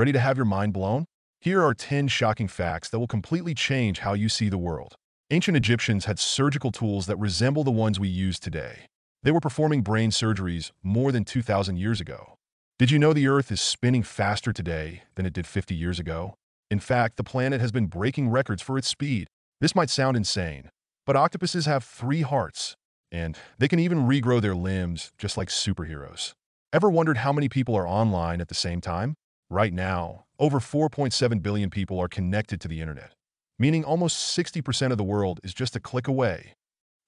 Ready to have your mind blown? Here are 10 shocking facts that will completely change how you see the world. Ancient Egyptians had surgical tools that resemble the ones we use today. They were performing brain surgeries more than 2,000 years ago. Did you know the Earth is spinning faster today than it did 50 years ago? In fact, the planet has been breaking records for its speed. This might sound insane, but octopuses have 3 hearts, and they can even regrow their limbs just like superheroes. Ever wondered how many people are online at the same time? Right now, over 4.7 billion people are connected to the internet, meaning almost 60% of the world is just a click away.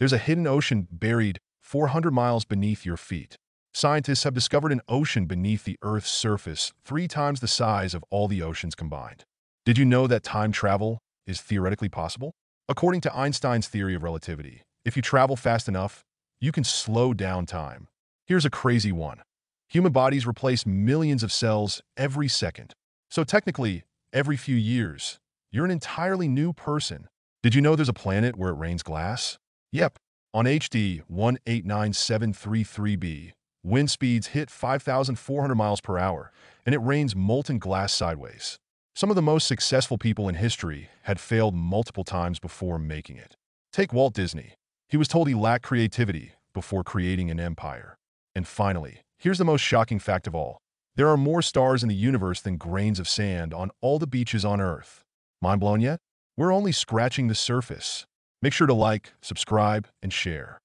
There's a hidden ocean buried 400 miles beneath your feet. Scientists have discovered an ocean beneath the Earth's surface 3 times the size of all the oceans combined. Did you know that time travel is theoretically possible? According to Einstein's theory of relativity, if you travel fast enough, you can slow down time. Here's a crazy one. Human bodies replace millions of cells every second. So technically, every few years, you're an entirely new person. Did you know there's a planet where it rains glass? Yep. On HD 189733B, wind speeds hit 5,400 miles per hour, and it rains molten glass sideways. Some of the most successful people in history had failed multiple times before making it. Take Walt Disney. He was told he lacked creativity before creating an empire. And finally, here's the most shocking fact of all. There are more stars in the universe than grains of sand on all the beaches on Earth. Mind blown yet? We're only scratching the surface. Make sure to like, subscribe, and share.